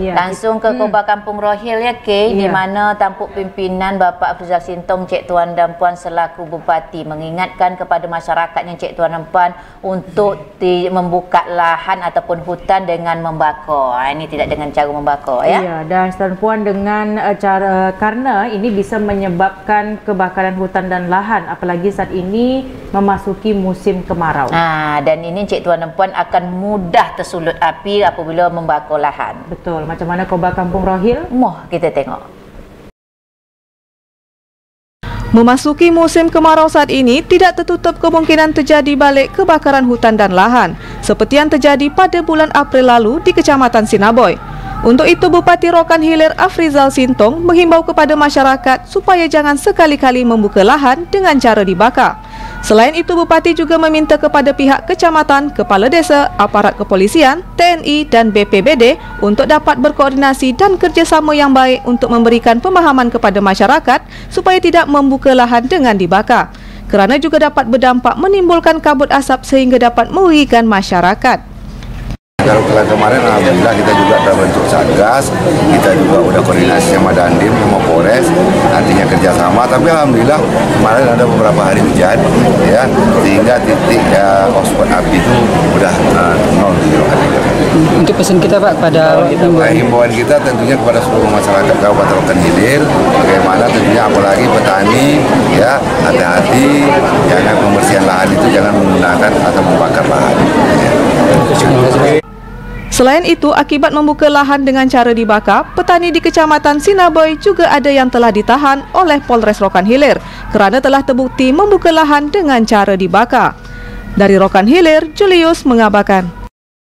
Ya, langsung ke Koba Kampung Rohil ya, Kay, di mana tampuk pimpinan Bapak Afrizal Sintong, Cik Tuan dan Puan selaku Bupati mengingatkan kepada masyarakatnya, Cik Tuan dan Puan, untuk membuka lahan ataupun hutan dengan membakar. Ini tidak dengan cara membakar ya. Iya, dan Tuan Puan dengan cara, karena ini bisa menyebabkan kebakaran hutan dan lahan, apalagi saat ini memasuki musim kemarau. Nah, dan ini Cik Tuan dan Puan akan mudah tersulut api apabila membakar lahan. Betul. Macam mana Koba Kampung Rohil? Moh kita tengok. Memasuki musim kemarau saat ini, tidak tertutup kemungkinan terjadi balik kebakaran hutan dan lahan, seperti yang terjadi pada bulan April lalu di Kecamatan Sinaboi. Untuk itu, Bupati Rokan Hilir Afrizal Sintong menghimbau kepada masyarakat supaya jangan sekali-kali membuka lahan dengan cara dibakar. Selain itu, Bupati juga meminta kepada pihak kecamatan, kepala desa, aparat kepolisian, TNI dan BPBD untuk dapat berkoordinasi dan kerjasama yang baik untuk memberikan pemahaman kepada masyarakat supaya tidak membuka lahan dengan dibakar, kerana juga dapat berdampak menimbulkan kabut asap sehingga dapat merugikan masyarakat. Kalau kemarin alhamdulillah kita juga dalam bentuk satgas, kita juga udah koordinasi sama Dandim, sama Polres, nantinya kerjasama. Tapi alhamdulillah kemarin ada beberapa hari hujan, ya, sehingga titik hotspot api itu udah nol. Untuk pesan kita Pak pada himbauan kita tentunya kepada seluruh masyarakat Kabupaten Rokan Hilir, bagaimana tentunya apalagi petani, ya, hati-hati, jangan pembersihan lahan itu jangan menggunakan atau membakar lahan. Selain itu, akibat membuka lahan dengan cara dibakar, petani di Kecamatan Sinaboi juga ada yang telah ditahan oleh Polres Rokan Hilir kerana telah terbukti membuka lahan dengan cara dibakar. Dari Rokan Hilir, Julius mengabarkan.